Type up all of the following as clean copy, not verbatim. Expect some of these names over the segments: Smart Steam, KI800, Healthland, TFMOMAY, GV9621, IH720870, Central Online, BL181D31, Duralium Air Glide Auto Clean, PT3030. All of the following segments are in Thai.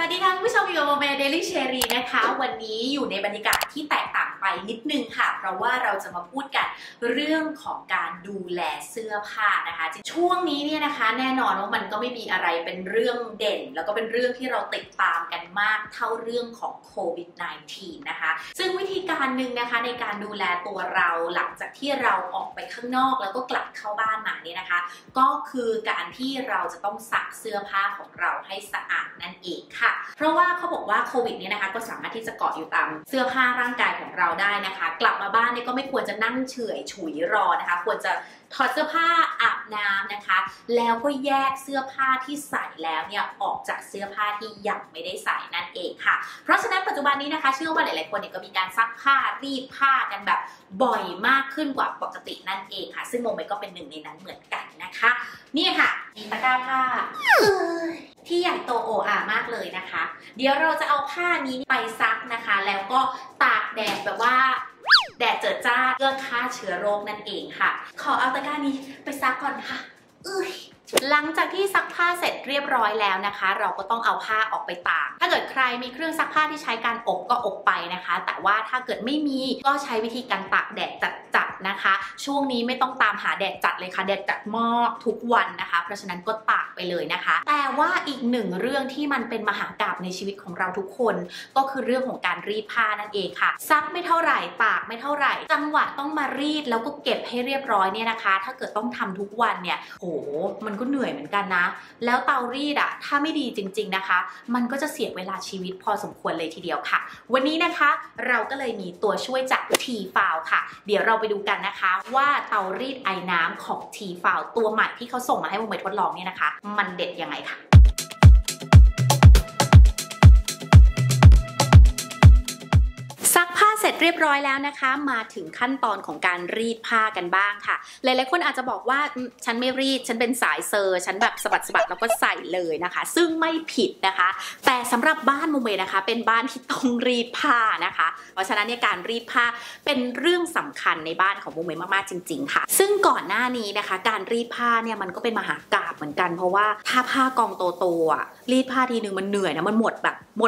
สวัสดีค่ะผู้ชมอยู่กับโมเมเดลี่เชอรี่นะคะวันนี้อยู่ในบรรยากาศที่แตกต่างไปนิดนึงค่ะเพราะว่าเราจะมาพูดกันเรื่องของการดูแลเสื้อผ้านะคะช่วงนี้เนี่ยนะคะแน่นอนว่ามันก็ไม่มีอะไรเป็นเรื่องเด่นแล้วก็เป็นเรื่องที่เราติดตามกันมากเท่าเรื่องของโควิด -19 นะคะซึ่งวิธีการหนึ่งนะคะในการดูแลตัวเราหลังจากที่เราออกไปข้างนอกแล้วก็กลับเข้าบ้านมาเนี่ยนะคะก็คือการที่เราจะต้องซักเสื้อผ้าของเราให้สะอาดนั่นเองค่ะเพราะว่าเขาบอกว่าโควิดเนี่ยนะคะก็สามารถที่จะเกาะอยู่ตามเสื้อผ้าร่างกายของเราได้นะคะกลับมาบ้านเนี่ยก็ไม่ควรจะนั่งเฉยฉุยรอนะคะควรจะถอดเสื้อผ้าอาบน้ำนะคะแล้วก็แยกเสื้อผ้าที่ใส่แล้วเนี่ยออกจากเสื้อผ้าที่ยังไม่ได้ใส่นั่นเองค่ะเพราะฉะนั้นปัจจุบันนี้นะคะเชื่อว่าหลายๆคนเนี่ยก็มีการซักผ้ารีดผ้ากันแบบบ่อยมากขึ้นกว่าปกตินั่นเองค่ะซึ่งโมเมก็เป็นหนึ่งในนั้นเหมือนกันนะคะนี่ค่ะมีตะกร้าผ้าที่ใหญ่โตโออามากเลยนะคะเดี๋ยวเราจะเอาผ้านี้ไปซักนะคะแล้วก็ตากแดดแบบว่าแดดเจิดจ้าเพื่อฆ่าเชื้อโรคนั่นเองค่ะขอเอาตะกร้านี้ไปซักก่อนค่ะหลังจากที่ซักผ้าเสร็จเรียบร้อยแล้วนะคะเราก็ต้องเอาผ้าออกไปตากถ้าเกิดใครมีเครื่องซักผ้าที่ใช้การอบก็อบไปนะคะแต่ว่าถ้าเกิดไม่มีก็ใช้วิธีการตากแดดจัดๆนะคะช่วงนี้ไม่ต้องตามหาแดดจัดเลยค่ะแดดจัดมากทุกวันนะคะเพราะฉะนั้นก็ตากไปเลยนะคะแต่ว่าอีกหนึ่งเรื่องที่มันเป็นมหากาพย์ในชีวิตของเราทุกคนก็คือเรื่องของการรีดผ้านั่นเองค่ะซักไม่เท่าไหร่ตากไม่เท่าไหร่จังหวะต้องมารีดแล้วก็เก็บให้เรียบร้อยเนี่ยนะคะถ้าเกิดต้องทำทุกวันเนี่ยโหมันก็เหนื่อยเหมือนกันนะแล้วเตารีดอะถ้าไม่ดีจริงๆนะคะมันก็จะเสียเวลาชีวิตพอสมควรเลยทีเดียวค่ะวันนี้นะคะเราก็เลยมีตัวช่วยจาก T-File ค่ะเดี๋ยวเราไปดูกันนะคะว่าเตารีดไอน้ำของ T-File ตัวใหม่ที่เขาส่งมาให้โมเมทดลองเนี่ยนะคะมันเด็ดยังไงค่ะเสร็จเรียบร้อยแล้วนะคะมาถึงขั้นตอนของการรีดผ้ากันบ้างค่ะหลายๆคนอาจจะบอกว่าฉันไม่รีดฉันเป็นสายเซอร์ฉันแบบสะบัดสะบัดแล้วก็ใส่เลยนะคะซึ่งไม่ผิดนะคะแต่สำหรับบ้านโมเมนะคะเป็นบ้านที่ต้องรีดผ้านะคะเพราะฉะนั้นเนี่ยการรีดผ้าเป็นเรื่องสำคัญในบ้านของโมเมมากๆจริงๆค่ะซึ่งก่อนหน้านี้นะคะการรีดผ้าเนี่ยมันก็เป็นมหากาพย์เหมือนกันเพราะว่าถ้าผ้ากองโตๆอ่ะรีดผ้าทีนึงมันเหนื่อยนะมันหม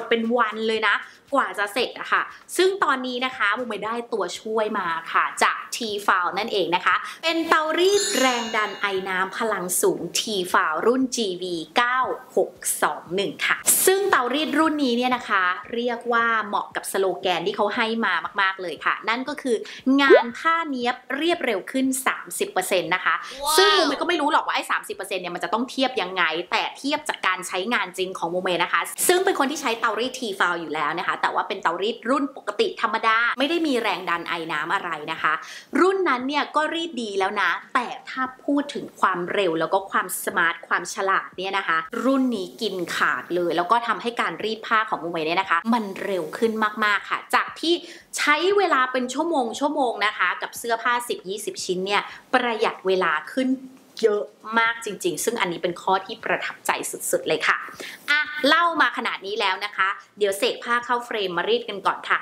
ดเป็นวันเลยนะกว่าจะเสร็จอะค่ะซึ่งตอนนี้นะคะโมเมได้ตัวช่วยมาค่ะจาก T-File นั่นเองนะคะเป็นเตารีดแรงดันไอน้ำพลังสูง T-File รุ่น GV9621 ค่ะซึ่งเตารีดรุ่นนี้เนี่ยนะคะเรียกว่าเหมาะกับสโลแกนที่เขาให้มามากๆเลยค่ะนั่นก็คืองานผ้าเนี้ยบเรียบเร็วขึ้น 30% นะคะ wow. ซึ่งโมเมก็ไม่รู้หรอกว่าไอ้ 30% เนี่ยมันจะต้องเทียบยังไงแต่เทียบจากการใช้งานจริงของโมเมนะคะซึ่งเป็นคนที่ใช้เตารีด T-File อยู่แล้วนะคะแต่ว่าเป็นเตารีดรุ่นปกติธรรมดาไม่ได้มีแรงดันไอน้ำอะไรนะคะรุ่นนั้นเนี่ยก็รีดดีแล้วนะแต่ถ้าพูดถึงความเร็วแล้วก็ความสมาร์ทความฉลาดเนี่ยนะคะรุ่นนี้กินขาดเลยแล้วก็ทำให้การรีดผ้าของโมเมเนี่ยนะคะมันเร็วขึ้นมากๆค่ะจากที่ใช้เวลาเป็นชั่วโมงนะคะกับเสื้อผ้า 10-20 ชิ้นเนี่ยประหยัดเวลาขึ้นเยอะมากจริงๆซึ่งอันนี้เป็นข้อที่ประทับใจสุดๆเลยค่ะอ่ะเล่ามาขนาดนี้แล้วนะคะเดี๋ยวเสกผ้าเข้าเฟรมมารีดกันก่อนค่ะ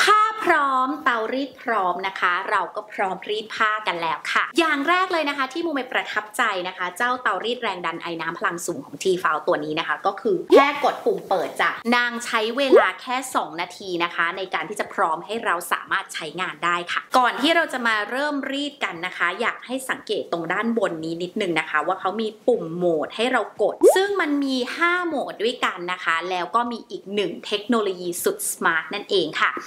ผ้าพร้อมเตารีดพร้อมนะคะเราก็พร้อมรีดผ้ากันแล้วค่ะอย่างแรกเลยนะคะที่โมเมประทับใจนะคะเจ้าเตารีดแรงดันไอน้ำพลังสูงของ T-File ตัวนี้นะคะก็คือแค่กดปุ่มเปิดจ้ะนางใช้เวลาแค่2นาทีนะคะในการที่จะพร้อมให้เราสามารถใช้งานได้ค่ะก่อนที่เราจะมาเริ่มรีดกันนะคะอยากให้สังเกตตรงด้านบนนี้นิดนึงนะคะว่าเขามีปุ่มโหมดให้เรากดซึ่งมันมี5โหมดด้วยกันนะคะแล้วก็มีอีก1เทคโนโลยีสุดสมาร์ทนั่นเองค่ะ5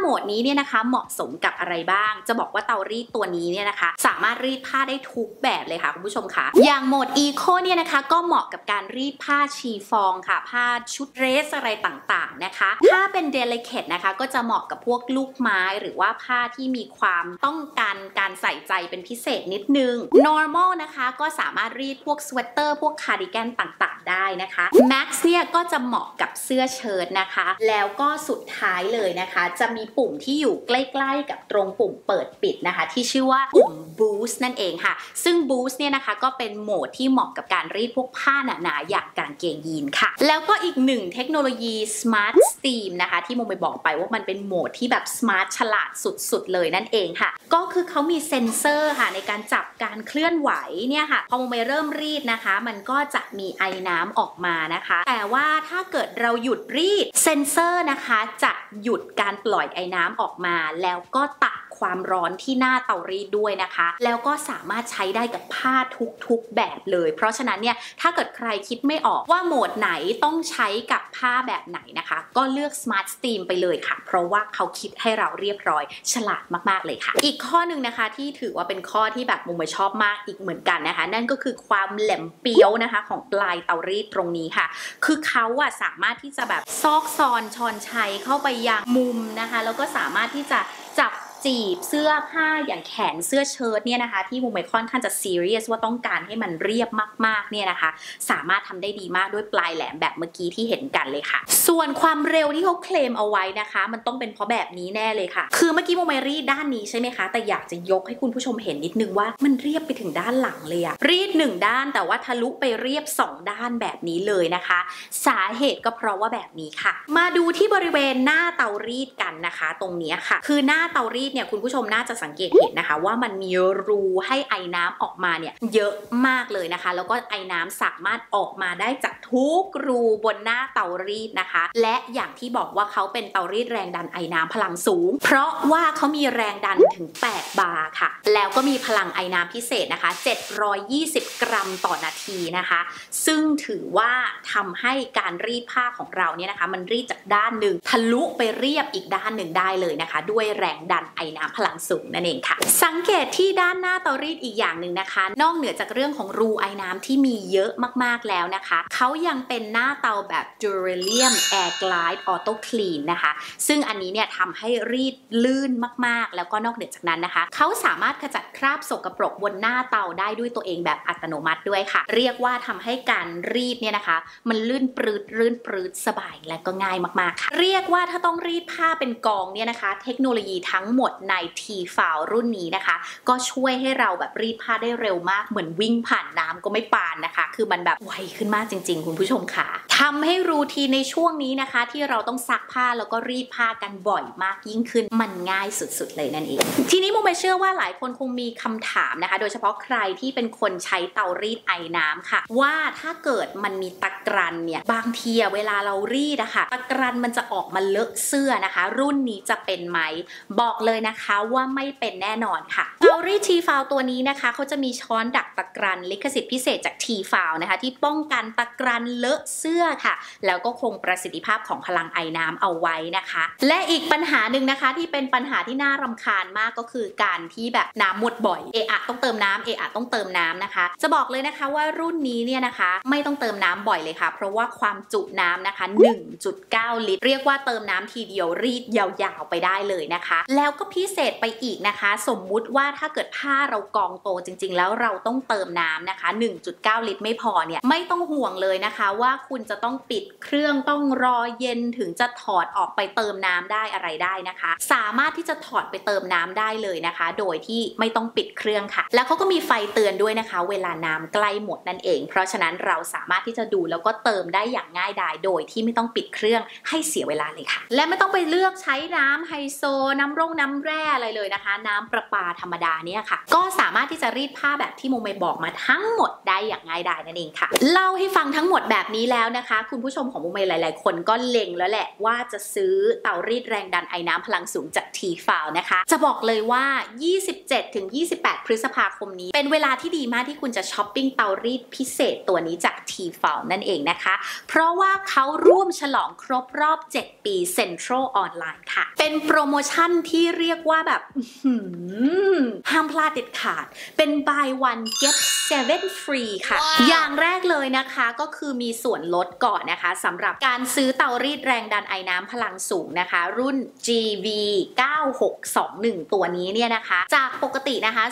โหมดนี้เนี่ยนะคะเหมาะสมกับอะไรบ้างจะบอกว่าเตารีดตัวนี้เนี่ยนะคะสามารถรีดผ้าได้ทุกแบบเลยค่ะคุณผู้ชมค่ะอย่างโหมดอีโคเนี่ยนะคะก็เหมาะกับการรีดผ้าชีฟองค่ะผ้าชุดเดรสอะไรต่างๆนะคะถ้าเป็นเดลิเคทนะคะก็จะเหมาะกับพวกลูกไม้หรือว่าผ้าที่มีความต้องการการใส่ใจเป็นพิเศษนิดนึง normal นะคะก็สามารถรีดพวกสเวตเตอร์พวกคาร์ดิแกนต่างๆได้นะคะ max เนี่ยก็จะเหมาะกับเสื้อเชิ้ตนะคะแล้วก็สุดท้ายเลยนะคะจะมีปุ่มที่อยู่ใกล้ๆกับตรงปุ่มเปิดปิดนะคะที่ชื่อว่าปุ่ม Boost นั่นเองค่ะซึ่ง Boost เนี่ยนะคะก็เป็นโหมดที่เหมาะกับการรีดพวกผ้าหนาๆอย่างกางเกงยีนค่ะแล้วก็อีกหนึ่งเทคโนโลยี Smart Steam นะคะที่โมไปบอกไปว่ามันเป็นโหมดที่แบบ Smart ฉลาดสุดๆเลยนั่นเองค่ะก็คือเขามีเซ็นเซอร์ค่ะในการจับการเคลื่อนไหวเนี่ยค่ะพอโมไปเริ่มรีดนะคะมันก็จะมีไอน้ น้ำออกมานะคะแต่ว่าถ้าเกิดเราหยุดรีดเซนเซอร์นะคะจะหยุดการปล่อยไอน้ำออกมาแล้วก็ตักความร้อนที่หน้าเตารีดด้วยนะคะแล้วก็สามารถใช้ได้กับผ้าทุกๆแบบเลยเพราะฉะนั้นเนี่ยถ้าเกิดใครคิดไม่ออกว่าโหมดไหนต้องใช้กับผ้าแบบไหนนะคะก็เลือก Smart Steam ไปเลยค่ะเพราะว่าเขาคิดให้เราเรียบร้อยฉลาดมากๆเลยค่ะอีกข้อหนึ่งนะคะที่ถือว่าเป็นข้อที่แบบมุมชอบมากอีกเหมือนกันนะคะนั่นก็คือความแหลมเปี้ยวนะคะของปลายเตารีดตรงนี้ค่ะคือเขาอะสามารถที่จะแบบซอกซอนชอนชัยเข้าไปยังมุมนะคะแล้วก็สามารถที่จะจับจีบเสื้อผ้าอย่างแขนเสื้อเชิ้ตเนี่ยนะคะที่มุมค่อนข้างจะซีเรียสว่าต้องการให้มันเรียบมากๆเนี่ยนะคะสามารถทำได้ดีมากด้วยปลายแหลมแบบเมื่อกี้ที่เห็นกันเลยค่ะส่วนความเร็วที่เขาเคลมเอาไว้นะคะมันต้องเป็นเพราะแบบนี้แน่เลยค่ะคือเมื่อกี้มุมรีดด้านนี้ใช่ไหมคะแต่อยากจะยกให้คุณผู้ชมเห็นนิดนึงว่ามันเรียบไปถึงด้านหลังเลยอะรีด1ด้านแต่ว่าทะลุไปเรียบ2ด้านแบบนี้เลยนะคะสาเหตุก็เพราะว่าแบบนี้ค่ะมาดูที่บริเวณหน้าเตารีดกันนะคะตรงนี้ค่ะคือหน้าเตารีดเนี่ยคุณผู้ชมน่าจะสังเกตเห็นนะคะว่ามันมีรูให้ไอน้ำออกมาเนี่ยเยอะมากเลยนะคะแล้วก็ไอน้ำสามารถออกมาได้จากทุกรูบนหน้าเตารีดนะคะและอย่างที่บอกว่าเขาเป็นเตารีดแรงดันไอน้ำพลังสูงเพราะว่าเขามีแรงดันถึง8 บาร์ค่ะแล้วก็มีพลังไอน้ำพิเศษนะคะ720 กรัมต่อนาทีนะคะซึ่งถือว่าทำให้การรีดผ้าของเราเนี่ยนะคะมันรีดจากด้านหนึ่งทะลุไปเรียบอีกด้านหนึ่งได้เลยนะคะด้วยแรงดันไอน้ำพลังสูงนั่นเองค่ะสังเกตที่ด้านหน้าเตารีดอีกอย่างหนึ่งนะคะนอกเหนือจากเรื่องของรูไอน้ำที่มีเยอะมากๆแล้วนะคะเขายังเป็นหน้าเตาแบบ Duralium Air Glide Auto Clean นะคะซึ่งอันนี้เนี่ยทำให้รีดลื่นมากๆแล้วก็นอกเหนือจากนั้นนะคะเขาสามารถขจัดคราบสกปรกบนหน้าเตาได้ด้วยตัวเองแบบอัตโนมัติด้วยค่ะเรียกว่าทำให้การรีดเนี่ยนะคะมันลื่นปรืดสบายและก็ง่ายมากๆค่ะเรียกว่าถ้าต้องรีดผ้าเป็นกองเนี่ยนะคะเทคโนโลยีทั้งหมดใน T-Foul รุ่นนี้นะคะก็ช่วยให้เราแบบรีดผ้าได้เร็วมากเหมือนวิ่งผ่านน้ำก็ไม่ปานนะคะคือมันแบบไวขึ้นมากจริงๆคุณผู้ชมค่ะทำให้รูทีในช่วงนี้นะคะที่เราต้องซักผ้าแล้วก็รีดผ้ากันบ่อยมากยิ่งขึ้นมันง่ายสุดๆเลยนั่นเองทีนี้มุมเชื่อว่าหลายคนคงมีคำถามนะคะโดยเฉพาะใครที่เป็นคนใช้เตารีดไอน้ำค่ะว่าถ้าเกิดมันมีตะกรันเนี่ยบางทีเวลาเรารีดนะคะตะกรันมันจะออกมาเลอะเสื้อนะคะรุ่นนี้จะเป็นไหมบอกเลยนะคะว่าไม่เป็นแน่นอนค่ะเตารีด T-Foul ตัวนี้นะคะเขาจะมีช้อนดักตะกรันลิขสิทธิ์พิเศษจาก T-Foul นะคะที่ป้องกันตะกรันเลอะเสื้อค่ะแล้วก็คงประสิทธิภาพของพลังไอน้ำเอาไว้นะคะและอีกปัญหาหนึ่งนะคะที่เป็นปัญหาที่น่ารำคาญมากก็คือการที่แบบน้ำหมดบ่อยเอะอะต้องเติมน้ำเอะอะต้องเติมน้ำนะคะจะบอกเลยนะคะว่ารุ่นนี้เนี่ยนะคะไม่ต้องเติมน้ำบ่อยเลยค่ะเพราะว่าความจุน้ำนะคะ 1.9 ลิตรเรียกว่าเติมน้ำทีเดียวรีดยาวๆไปได้เลยนะคะแล้วก็พิเศษไปอีกนะคะสมมุติว่าถ้าเกิดผ้าเรากองโตจริงๆแล้วเราต้องเติมน้ำนะคะ 1.9 ลิตรไม่พอเนี่ยไม่ต้องห่วงเลยนะคะว่าคุณจะต้องปิดเครื่องต้องรอเย็นถึงจะถอดออกไปเติมน้ำได้อะไรได้นะคะสามารถที่จะถอดไปเติมน้ำได้เลยนะคะโดยที่ไม่ต้องปิดเครื่องค่ะแล้วเขาก็มีไฟเตือนด้วยนะคะเวลาน้ำใกล้หมดนั่นเองเพราะฉะนั้นเราสามารถที่จะดูแล้วก็เติมได้อย่างง่ายดายโดยที่ไม่ต้องปิดเครื่องให้เสียเวลาเลยค่ะและไม่ต้องไปเลือกใช้น้ำไฮโซน้ำร่งน้ำแร่อะไรเลยนะคะน้ำประปาธรรมดาเนี่ยค่ะก็สามารถที่จะรีดผ้าแบบที่โมเมบอกมาทั้งหมดได้อย่างง่ายดายนั่นเองค่ะเล่าให้ฟังทั้งหมดแบบนี้แล้วนะคะคุณผู้ชมของโมเมหลายๆคนก็เล็งแล้วแหละว่าจะซื้อเตารีดแรงดันไอน้ำพลังสูงจาก T-Foul นะคะจะบอกเลยว่า 27-28 พฤษภาคมนี้เป็นเวลาที่ดีมากที่คุณจะช้อปปิ้งเตารีดพิเศษตัวนี้จาก T-Foul นั่นเองนะคะเพราะว่าเขาร่วมฉลองครบรอบ7 ปี Central Online ค่ะเป็นโปรโมชั่นที่เรียกว่าแบบห้ามพลาดเด็ดขาดเป็น buy one get 7 free ค่ะ wow. อย่างแรกเลยนะคะก็คือมีส่วนลดก่อนนะคะสำหรับการซื้อเตารีดแรงดันไอน้ำพลังสูงนะคะรุ่น GV9621 ตัวนี้เนี่ยนะคะจากปกตินะคะ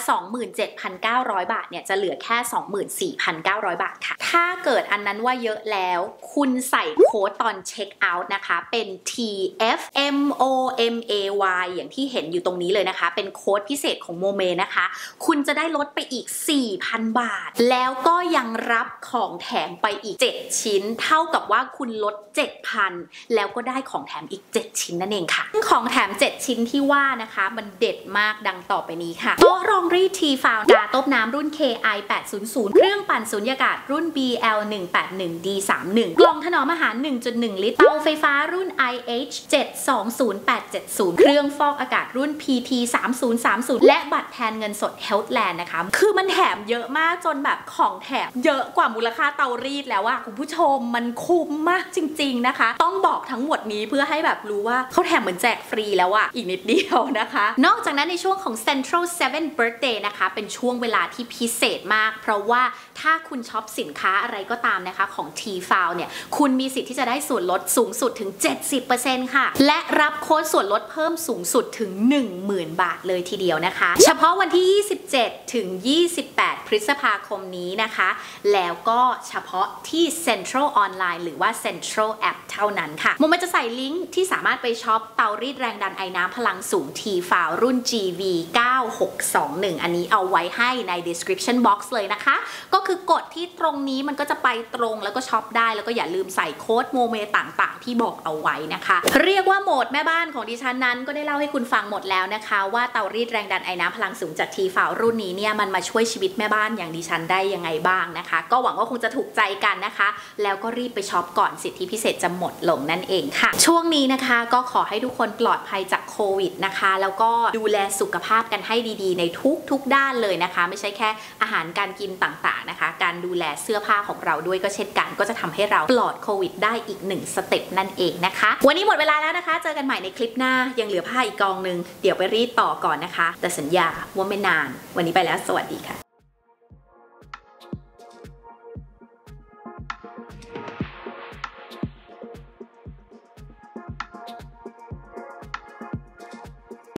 27,900 บาทเนี่ยจะเหลือแค่ 24,900 บาทค่ะถ้าเกิดอันนั้นว่าเยอะแล้วคุณใส่โค้ดตอนเช็คเอาท์นะคะเป็น TFMOMAY อย่างที่เห็นอยู่ตรงนี้เลยนะคะเป็นโค้ดพิเศษของโมเมนะคะคุณจะได้ลดไปอีก 4,000 บ าทแล้วก็ยังรับของแถมไปอีก7ชิ้นเท่ากับว่าคุณลด 7,000 แล้วก็ได้ของแถมอีก7ชิ้นนั่นเองค่ะของแถม7ชิ้นที่ว่านะคะมันเด็ดมากดังต่อไปนี้ค่ะโต๊ะรองรีดทีฟาวน์กาต้มน้ำรุ่น KI800 เครื่องปั่นสุญญากาศรุ่น BL181D31 กล่องถนอมอาหาร 1.1 ลิตรเตาไฟฟ้ารุ่น IH720870 เครื่องฟอกอากาศรุ่น PT3030 และบัตรแทนเงินสด Healthland นะคะคือมันแถมเยอะมากจนแบบของแถมเยอะกว่ามูลค่าเตารีดแล้วอะคุณผู้ชมมันคุ้มมากจริงๆนะคะต้องบอกทั้งหมดนี้เพื่อให้แบบรู้ว่าเขาแถมเหมือนแจกฟรีแล้วอะอีกนิดเดียวนะคะนอกจากนั้นในช่วงของ Central 7 Birthday นะคะเป็นช่วงเวลาที่พิเศษมากเพราะว่าถ้าคุณช็อปสินค้าอะไรก็ตามนะคะของ T-Found เนี่ยคุณมีสิทธิ์ที่จะได้ส่วนลดสูงสุดถึง 70% ค่ะและรับโค้ดส่วนลดเพิ่มสูงสุดถึง 10,000 บาทเลยทีเดียวนะคะเฉพาะวันที่27ถึง28พฤษภาคมนี้นะคะแล้วก็เฉพาะที่ Central Online หรือว่า Central App เท่านั้นค่ะมุมมันจะใส่ลิงก์ที่สามารถไปช็อปเตารีดแรงดันไอน้ำพลังสูง T-Found รุ่น GV9621 อันนี้เอาไว้ให้ใน description box เลยนะคะก็คือกดที่ตรงนี้มันก็จะไปตรงแล้วก็ช็อปได้แล้วก็อย่าลืมใส่โค้ดโมเมต่างๆที่บอกเอาไว้นะคะเรียกว่าโหมดแม่บ้านของดิฉันนั้นก็ได้เล่าให้คุณฟังหมดแล้วนะคะว่าเตารีดแรงดันไอน้ำพลังสูงจาก T-Found รุ่นนี้เนี่ยมันมาช่วยชีวิตแม่บ้านอย่างดิฉันได้ยังไงบ้างนะคะก็หวังว่าคงจะถูกใจกันนะคะแล้วก็รีบไปช็อปก่อนสิทธิพิเศษจะหมดลงนั่นเองค่ะช่วงนี้นะคะก็ขอให้ทุกคนปลอดภัยจากโควิดนะคะแล้วก็ดูแลสุขภาพกันให้ดีๆในทุกด้านเลยนะคะไม่ใช่แค่อาหารการกินต่างๆนะคะการดูแลเสื้อผ้าของเราด้วยก็เช่นกันก็จะทำให้เราปลอดโควิดได้อีก1สเต็ปนั่นเองนะคะวันนี้หมดเวลาแล้วนะคะเจอกันใหม่ในคลิปหน้ายังเหลือผ้าอีกกองนึงเดี๋ยวไปรีดต่อก่อนนะคะแต่สัญญาว่าไม่นานวันนี้ไปแล้วสวัสดีค่ะ